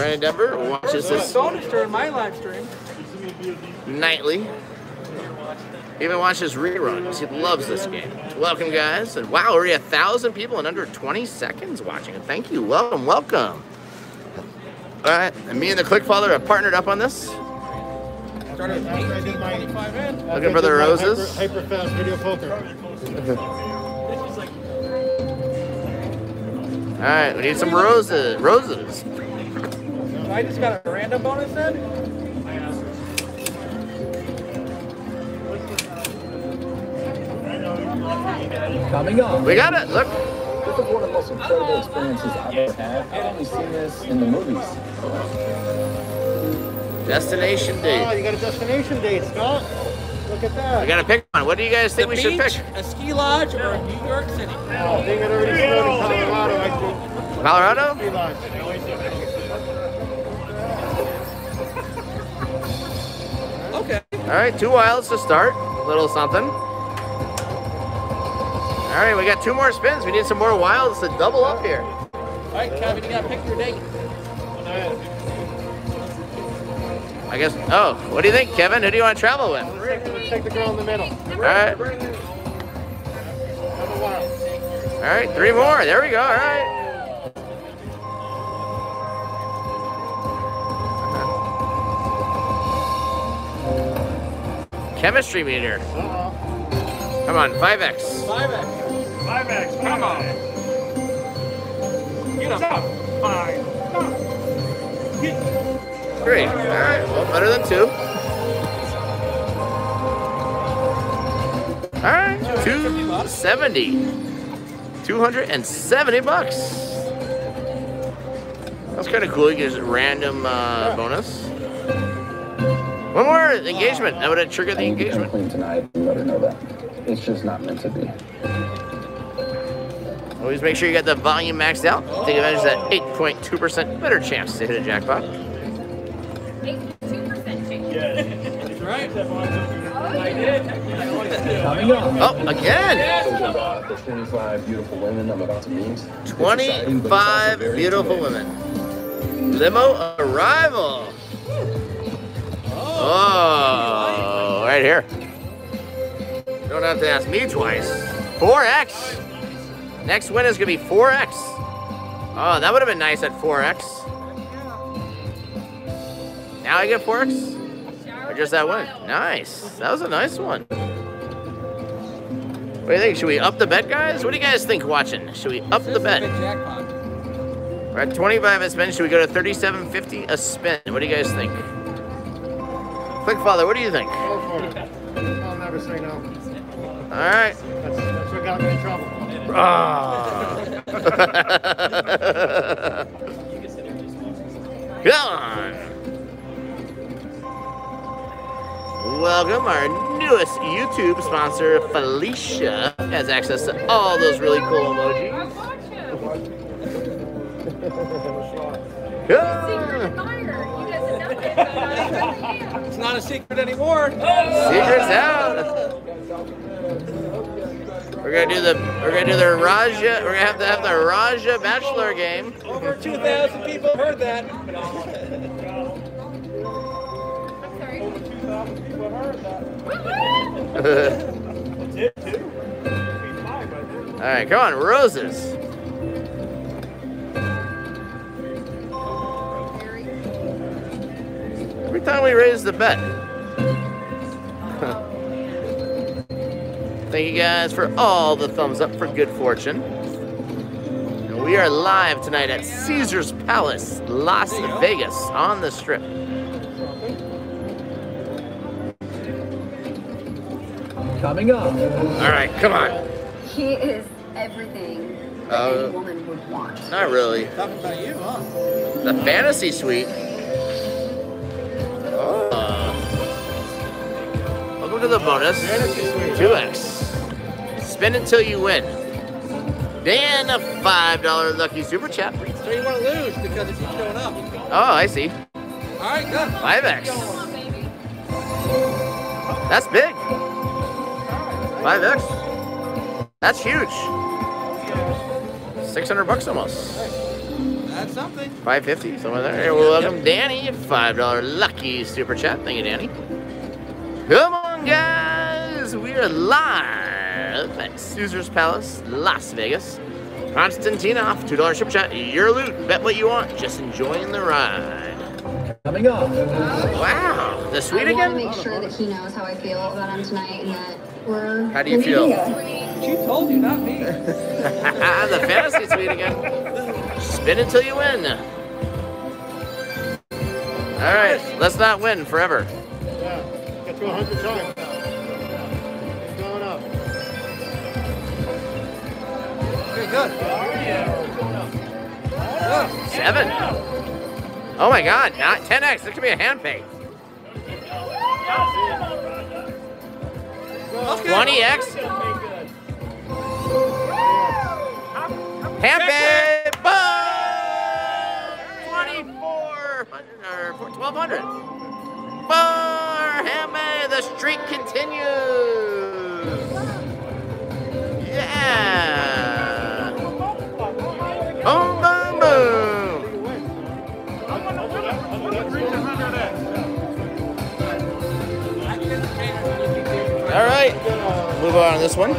Brandon Denver watches this during my live stream nightly. He even watches reruns. He loves this game. Welcome, guys. And wow, already 1,000 people in under 20 seconds watching it. Thank you. Welcome, welcome. All right, and me and the Clickfather have partnered up on this. Looking for the roses. Hyper fast video poker. All right, we need some roses. Roses. So I just got a random bonus then? Coming up. We got it, look. This is one of the most incredible experiences I've ever had. I've only seen this in the movies. Destination date. Oh, you got a destination date, Scott. Look at that. I got to pick one. What do you guys think we should pick? A ski lodge or a New York City? Oh, they got already started Colorado, I think. Colorado? Ski lodge. Okay. All right, two wilds to start. A little something. All right, we got two more spins. We need some more wilds to double up here. All right, Kevin, you got to pick your date. I guess, oh, what do you think, Kevin? Who do you want to travel with? Rick, let's take the girl in the middle. All right. All right, three more. There we go. All right. Chemistry meter. Come on, 5X. 5X. 5X, come on. Get up. 5. Get. 3. All right. Well, better than 2. All right. 270. 270 bucks. That's kind of cool. You get a random bonus. One more engagement. That would have triggered the engagement. Tonight, you better know that. It's just not meant to be. Always make sure you got the volume maxed out. Take advantage of that 8.2% better chance to hit a jackpot. 82% chance. That's right. I did. Oh, again. 25 beautiful women I'm about to meet. 25 beautiful women. Limo arrival. Oh, right here. Don't have to ask me twice. 4X. Next win is going to be 4X. Oh, that would have been nice at 4X. Now I get 4X? Or just that one? Nice. That was a nice one. What do you think? Should we up the bet, guys? What do you guys think watching? Should we up the bet? We're at 25 a spin. Should we go to 37.50 a spin? What do you guys think? Clickfather, what do you think? I'll never say no. All right. That's what got me in trouble. Oh. Gone. Welcome, our newest YouTube sponsor, Felicia, has access to all those really cool emojis. Yeah. It's not a secret anymore. Secret's out. We're gonna do the Raja. We're gonna have the Raja Bachelor game. Over 2,000 people heard that. All right, come on, roses. Every time we raise the bet. Thank you guys for all the thumbs up for good fortune. And we are live tonight at Caesars Palace, Las Vegas, on the Strip. Coming up. All right, come on. He is everything a woman would want. Not really. Talking about you, huh? The Fantasy Suite. Oh. Welcome to the bonus. 2X. Spin until you win. Then a $5 lucky super chat. So you want to lose because it's not showing up. Oh, I see. All right, good. 5X. That's big. 5X. That's huge. $600 almost. That's something. $5.50, somewhere there. Hey, welcome, Danny. $5 lucky super chat. Thank you, Danny. Come on, guys. We are live at Caesars Palace, Las Vegas. Konstantinoff, $2 super chat. Your loot. Bet what you want. Just enjoying the ride. Coming up. Wow. The suite again? I want to make sure that he knows how I feel about him tonight and that we're... How do you feel? She told you, not me. The fantasy suite again. Spin until you win. All right, let's not win forever. Yeah, get to 100 times. It's going up. Okay, good. Yeah. 7. Oh my God, not 10x. This could be a hand pay. 20x. Hand pay. Boom! 1,200. Barhammer, the streak continues. Yeah. Boom, boom, boom. All right, move on this one.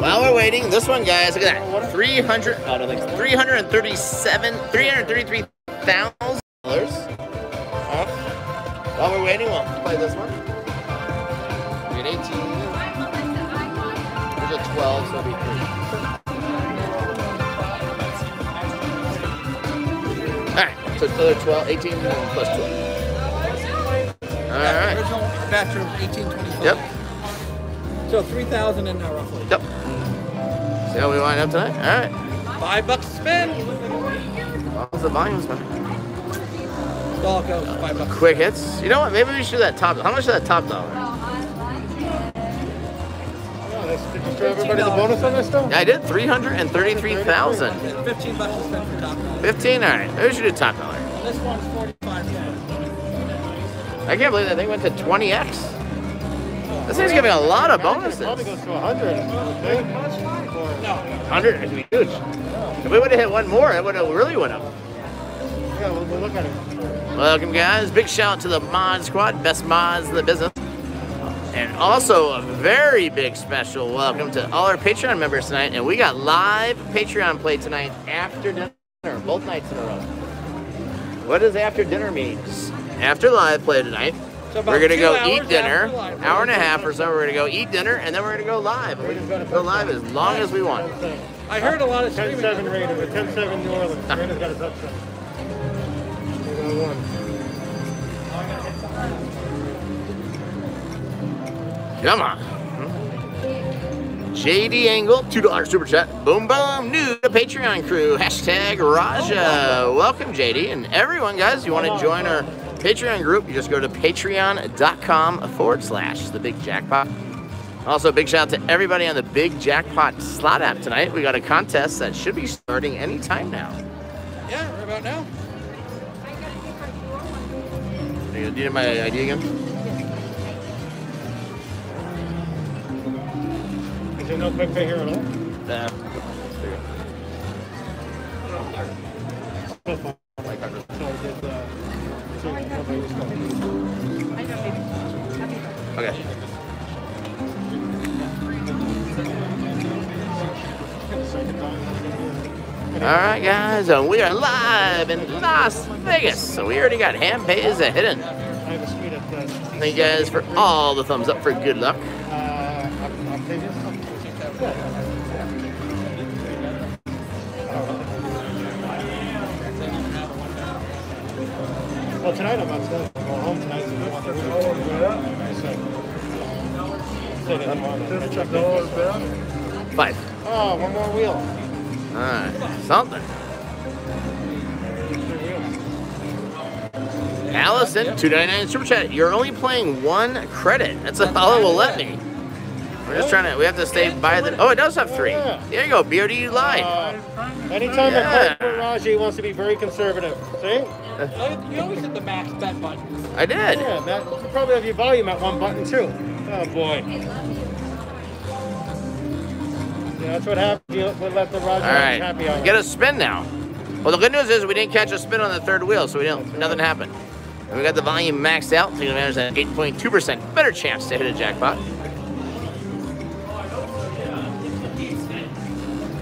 While we're waiting, this one, guys, look at that. 333,000 dollars. While we're waiting, we'll play this one. We get 18. There's a 12, so it'll be 3. Alright, so another 12, 18 plus 12. Alright. Original batch of 1825. Yep. So 3,000 in now, roughly. Yep. See how we wind up tonight? Alright. $5 spin. How's the volumes, man? All goes $5. Quick hits. You know what? Maybe we should do that top. How much is that top dollar? Did you show everybody the bonus on this though? Yeah, I did. 333,000. $15 to spend for top dollar. 15. All right. Maybe we should do top dollar. This one's 45. I can't believe that thing went to 20x. This thing's giving a lot of bonuses. It probably goes to 100. 100 would be huge. If we would have hit one more, it would have really went up. Yeah, we'll look at it. Welcome, guys. Big shout out to the mod squad, best mods in the business. And also a very big special welcome to all our Patreon members tonight. And we got live Patreon play tonight after dinner, both nights in a row. What does after dinner mean? After live play tonight, so we're going to go eat dinner, hour and a half or so. We're going to go eat dinner, and then we're going to go live. We're going to go live as long as we want. I heard a lot of 10-7 Raiders, 10-7 New Orleans. Raiders got us upset. Come on. JD Angle, $2 super chat. Boom, boom. New to Patreon crew. # Raja. Welcome, JD. And everyone, guys, you want to join our Patreon group, you just go to patreon.com/TheBigJackpot. Also, big shout out to everybody on the Big Jackpot slot app tonight. We got a contest that should be starting anytime now. Yeah, right about now. Do you need my ID again? Is there no quick pay here at all? Nah. There you go. Okay. Alright, guys, and we are live in Las Vegas. So we already got hand pays a hidden. Thank you guys for all the thumbs up for good luck. Well, tonight I'm outside. I'm going home tonight. $5. Oh, one more wheel. All right, something. Allison, 299 super chat. You're only playing one credit. That's all it will let me. We're just trying to. We have to stay by the. Oh, it does have 3. There you go, BODU Live. Anytime I play for Raja, he wants to be very conservative. See? You always hit the max bet button. I did. Yeah, Matt. You probably have your volume at one button too. Oh boy. Yeah, that's what happened. You left the Roger happy hour. All right, get a spin now. Well, the good news is we didn't catch a spin on the third wheel, so nothing happened. And we got the volume maxed out, taking advantage of that 8.2% better chance to hit a jackpot.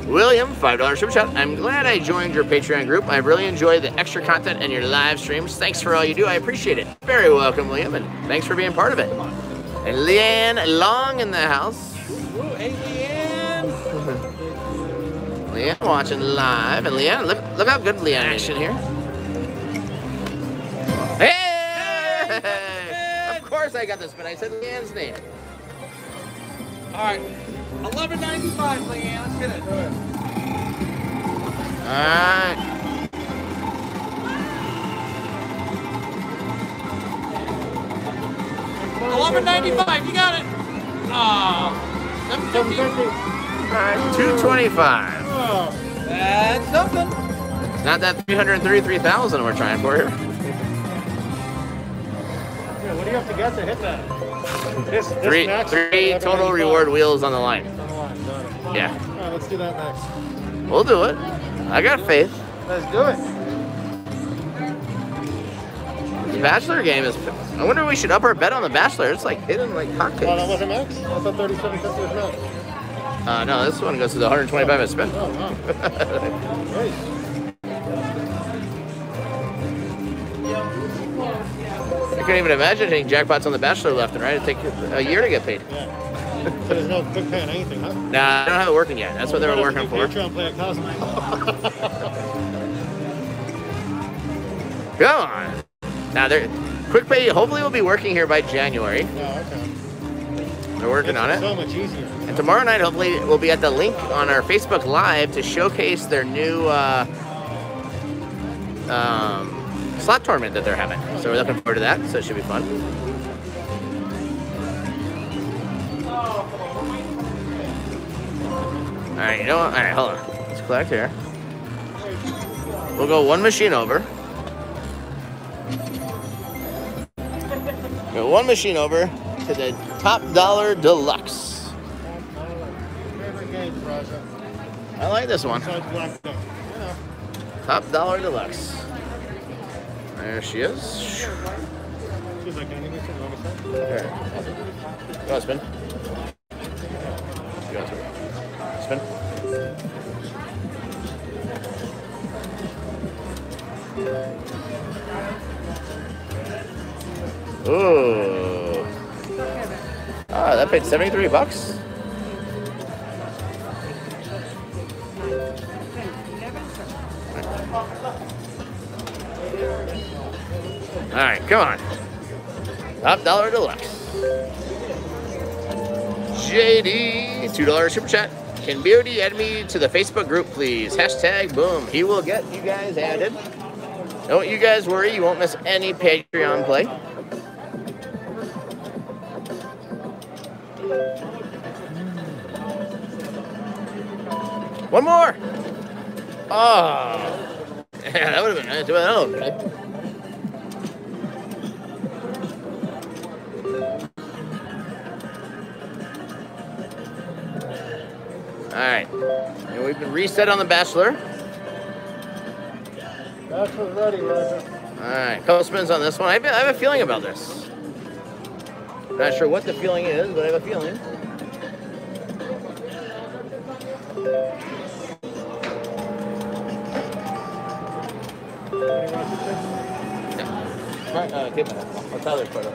William, $5 super chat. I'm glad I joined your Patreon group. I really enjoy the extra content and your live streams. Thanks for all you do. I appreciate it. Very welcome, William, and thanks for being part of it. And Leanne Long in the house. Ooh, hey, Leanne. Leanne watching live. And Leanne, look how good Leanne is in here. Hey! Of course I got this, but I said Leanne's name. All right. 11.95, Leanne. Let's get it. All right. 11.95. You got it. Oh, 750. All right. 225. Oh, that's something. It's not that 333,000 we're trying for here. Yeah, what do you have to guess to hit that? Three total reward wheels on the line. Yeah. All right, let's do that next. We'll do it. I got faith. Let's do it. The Bachelor game is... I wonder if we should up our bet on The Bachelor. It's like hitting like hotcakes. Oh, that wasn't max? I thought 37.50 was max. No, this one goes to the 125 I spent. Oh, wow. Great. I couldn't even imagine hitting jackpots on The Bachelor left and right. It'd take a year to get paid. Yeah. So there's no quick pay on anything, huh? Nah, I don't have it working yet. That's what they were working for. Play Come on. Now, quick pay hopefully will be working here by January. Yeah, okay. They're working on it. So much easier. And tomorrow night, hopefully, we'll be at the link on our Facebook Live to showcase their new slot tournament that they're having. So we're looking forward to that, so it should be fun. All right, you know what? All right, hold on. Let's collect here. We'll go one machine over. Go one machine over to the Top Dollar Deluxe. I like this one. Top Dollar Deluxe. There she is. There. Go on, spin. Go on, spin. Spin. Ooh. Ah, that paid $73. All right, come on. Top Dollar Deluxe. JD, $2 super chat. Can BOD add me to the Facebook group, please? Hashtag boom. He will get you guys added. Don't you guys worry. You won't miss any Patreon play. One more. Oh, yeah, that would have been nice. Oh, okay. All right, and we've been reset on The Bachelor. Bachelor's ready, Roger. All right, couple spins on this one. I have a feeling about this. Not sure what the feeling is, but I have a feeling. Yeah. All right, keep it up. What's Tyler's part of?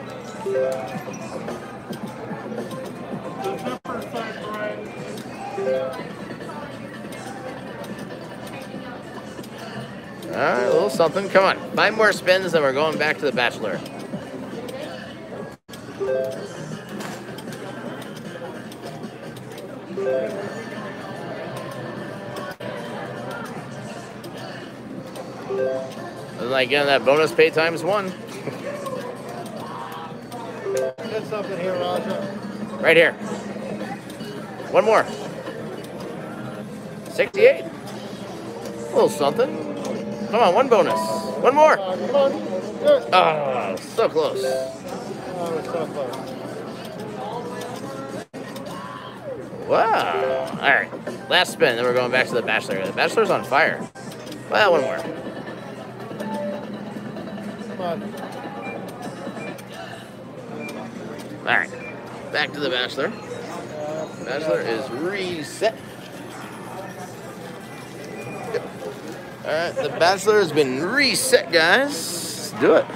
Alright, a little something. Come on. 5 more spins and we're going back to The Bachelor. And like getting that bonus pay times 1. Get something here, Raja. Right here. One more. 68. A little something. Come on, one bonus. One more. Oh, so close. Oh, so close. Wow. All right. Last spin, then we're going back to The Bachelor. The Bachelor's on fire. Well, one more. Come on. All right. Back to the Bachelor. Bachelor is reset. Yep. All right. The Bachelor has been reset, guys. Let's do it.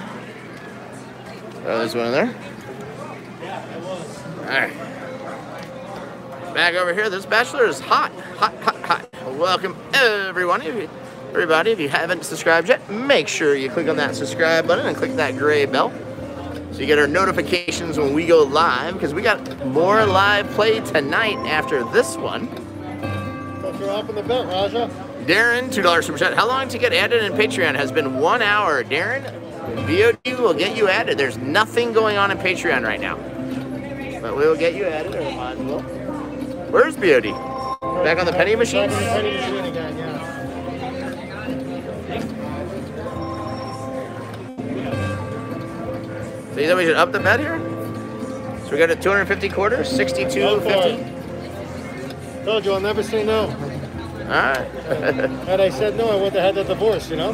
Oh, there's one in there. All right. Back over here. This Bachelor is hot. Hot, hot, hot. Welcome, everyone. Everybody, if you haven't subscribed yet, make sure you click on that subscribe button and click that gray bell so you get our notifications when we go live, because we got more live play tonight after this one. Put your up in the belt, Raja. Darren, $2 super chat. How long to get added in Patreon has been 1 hour. Darren, BODU will get you added. There's nothing going on in Patreon right now, but we will get you added. Where's BOD? Back on the penny machine? So you think we should up the bet here? So we got a 250 quarters, 62.50. Told you I'll never say no. All right. Had I said no, I wouldn't have had that divorce, you know?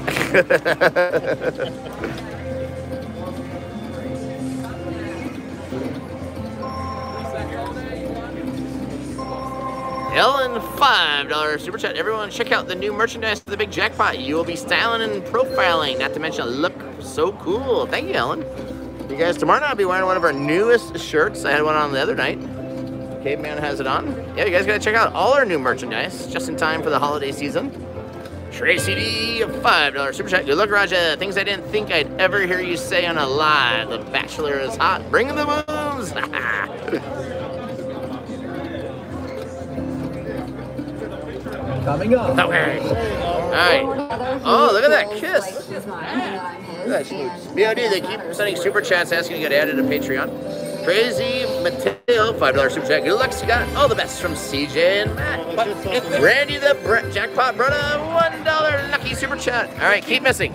Ellen, $5 super chat. Everyone, check out the new merchandise for the Big Jackpot. You will be styling and profiling, not to mention look so cool. Thank you, Ellen. You guys, tomorrow night I'll be wearing one of our newest shirts. I had one on the other night. Caveman has it on. Yeah, you guys gotta check out all our new merchandise just in time for the holiday season. Tracy D, $5 super chat. Good luck, Raja. Things I didn't think I'd ever hear you say on a live. The Bachelor is hot. Bring the booms. Coming up. Okay. All right. Oh, look at that kiss. BOD, they keep sending super chats asking to get added to Patreon. Crazy Mateo, $5 super chat. Good luck, Scott. All the best from CJ and Matt. But Randy the Jackpot Brother, $1 lucky super chat. All right, keep missing.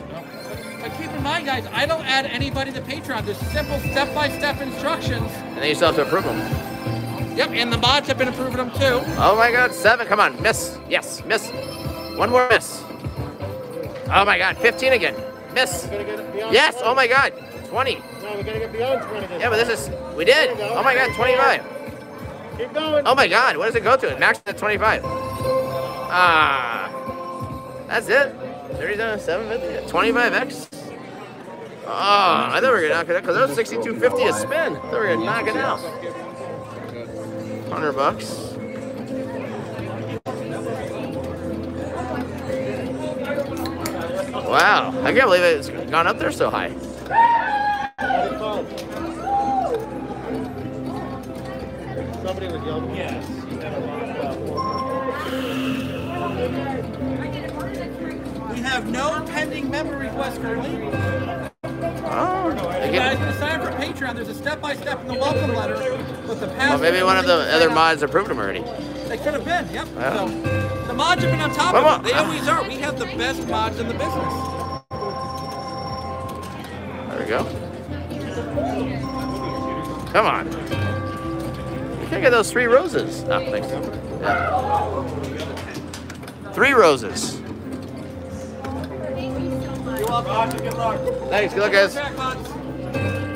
But keep in mind, guys, I don't add anybody to Patreon. There's simple step-by-step instructions. And then you still have to approve them. Yep, and the mods have been approving them too. Oh my God, 7. Come on, miss. Yes, miss. One more miss. Oh my God, 15 again. Miss. Yes, 20. Oh my God, 20. No, we gotta get beyond 20. Yeah, but this is, we did. Go. Oh my God, 25. Keep going. Oh my God, what does it go to? It maxed at 25. Ah, that's it. 37.50, 25x. Oh, I thought we were gonna knock it out because that was 62.50 a spin. I thought we were gonna knock it out. $100. Wow, I can't believe it's gone up there so high. Somebody would yell, yes. We have no pending member requests currently. Guys, to sign up for Patreon, there's a step-by-step in the welcome letter with the password. Well, maybe one of the other mods approved them already. They could have been, yep. Yeah. So, the mods have been on top of it. They always are. We have the best mods in the business. There we go. Come on. You can't get those 3 roses. Oh, thanks. Yeah. 3 roses. You're welcome. Good luck. Thanks. Good luck, guys.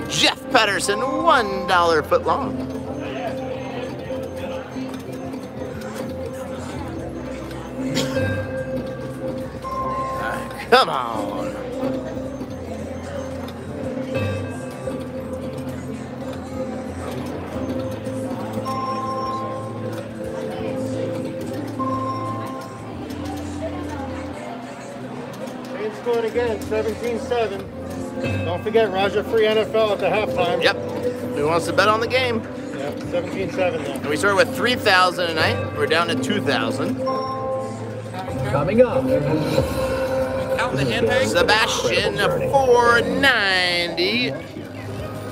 Jeff Patterson, $1 foot long. Come on. It's going again, 17-7. Don't forget, Roger, free NFL at the halftime. Yep. Who wants to bet on the game? Yeah, 17-7 now. And we started with 3,000 tonight. We're down to 2,000. Coming up. Counting the handbag. Sebastian, 490.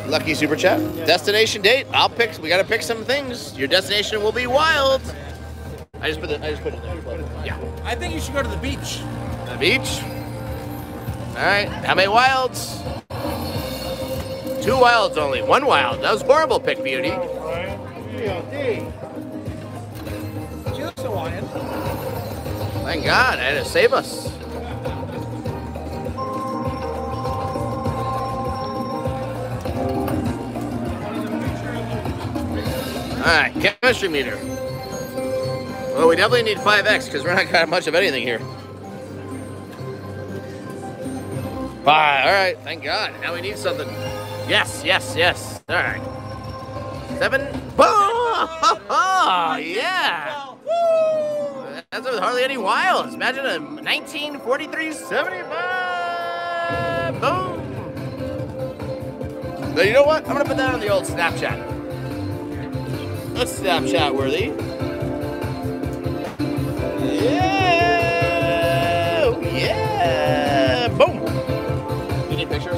Lucky super chat. Yeah. Destination date. I'll pick. We got to pick some things. Your destination will be wild. I just put it there. Yeah. I think you should go to the beach. The beach. All right, how many wilds? 2 wilds only, 1 wild. That was horrible pick, Beauty. Thank God, I had to save us. Alright, chemistry meter. Well, we definitely need 5X because we're not got much of anything here. Alright, thank God. Now we need something. Yes, yes, yes. Alright. 7. Boom! Oh, yeah! Woo! That's with hardly any wiles. Imagine a 1943-75! Boom! Now, you know what? I'm going to put that on the old Snapchat. That's Snapchat worthy. Yeah! Oh, yeah! Boom! You need pictures?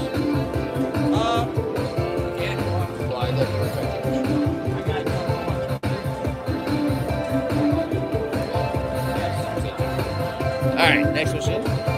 All right, next question.